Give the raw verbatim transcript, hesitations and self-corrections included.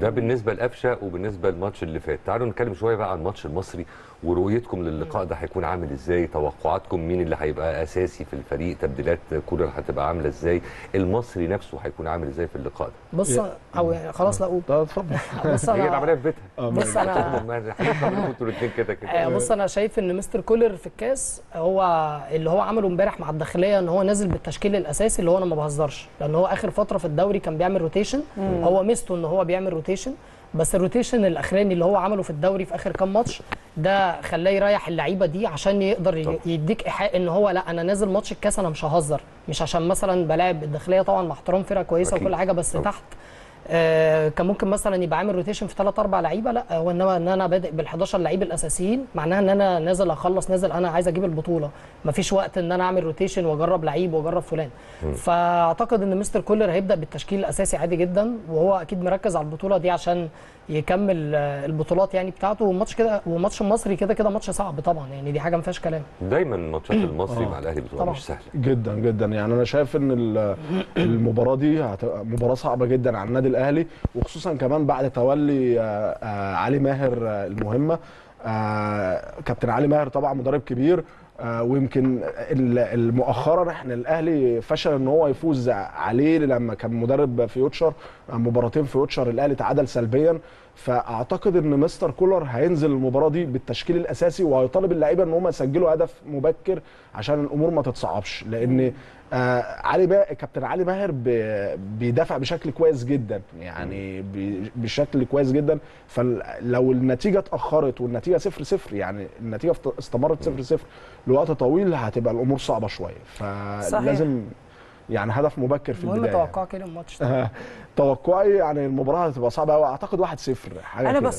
ده بالنسبه لقفشه وبالنسبه للماتش اللي فات. تعالوا نتكلم شويه بقى عن الماتش المصري ورؤيتكم للقاء ده هيكون عامل ازاي، توقعاتكم مين اللي هيبقى اساسي في الفريق، تبديلات كولر هتبقى عامله ازاي، المصري نفسه هيكون عامل ازاي في اللقاء ده. بص او خلاص لا اقول اتفضل. بص انا هي العمليه في بيتها. بص انا هنفهم انتوا الاثنين كده كده. بص انا شايف ان مستر كولر في الكاس هو اللي هو عمله امبارح مع الداخليه، ان هو نازل بالتشكيل الاساسي اللي هو انا ما بهزرش، لان هو اخر فتره في الدوري كان بيعمل روتيشن، هو ميزته ان هو بيعمل روتيشن، بس الروتيشن الاخراني اللي هو عمله في الدوري في اخر كام ماتش ده خلاه يريح اللعيبه دي عشان يقدر طبعا. يديك ايحاء ان هو لا انا نازل ماتش الكاس انا مش ههزر، مش عشان مثلا بلاعب الداخليه طبعا مع احترام فرقه كويسه وكل حاجه، بس طبعا. تحت آه كان ممكن مثلا يبقى عامل روتيشن في ثلاث اربع لعيبه، لا هو انما ان انا بادئ بال حداشر لعيب الاساسيين، معناها ان انا نازل اخلص، نازل انا عايز اجيب البطوله، مفيش وقت ان انا اعمل روتيشن واجرب لعيب واجرب فلان. م. فاعتقد ان مستر كولر هيبدا بالتشكيل الاساسي عادي جدا، وهو اكيد مركز على البطوله دي عشان يكمل البطولات يعني بتاعته. والماتش كده والماتش المصري كده كده ماتش صعب طبعا، يعني دي حاجه ما فيهاش كلام. دايما الماتشات المصري آه. مع الاهلي بتبقى مش سهله جدا جدا، يعني انا شايف ان المباراه دي هتبقى مباراه صعبه جدا على النادي الاهلي، وخصوصا كمان بعد تولي علي ماهر المهمه. كابتن علي ماهر طبعا مدرب كبير، ويمكن مؤخرا احنا الاهلي فشل ان هو يفوز عليه لما كان مدرب فيوتشر، مباراتين فيوتشر الاهلي تعادل سلبيا. فاعتقد ان مستر كولر هينزل المباراه دي بالتشكيل الاساسي، وهيطالب اللعيبه ان هم يسجلوا هدف مبكر عشان الامور ما تتصعبش، لان آه علي بقى كابتن علي ماهر بيدافع بشكل كويس جدا، يعني بشكل كويس جدا. فلو النتيجه اتاخرت والنتيجه صفر صفر، يعني النتيجه استمرت صفر صفر لوقت طويل، هتبقى الامور صعبه شويه. فلازم يعني هدف مبكر في البدايه. توقعك ايه للماتش؟ توقعي يعني المباراه هتبقى صعبه قوي، اعتقد واحد صفر حاجه كده.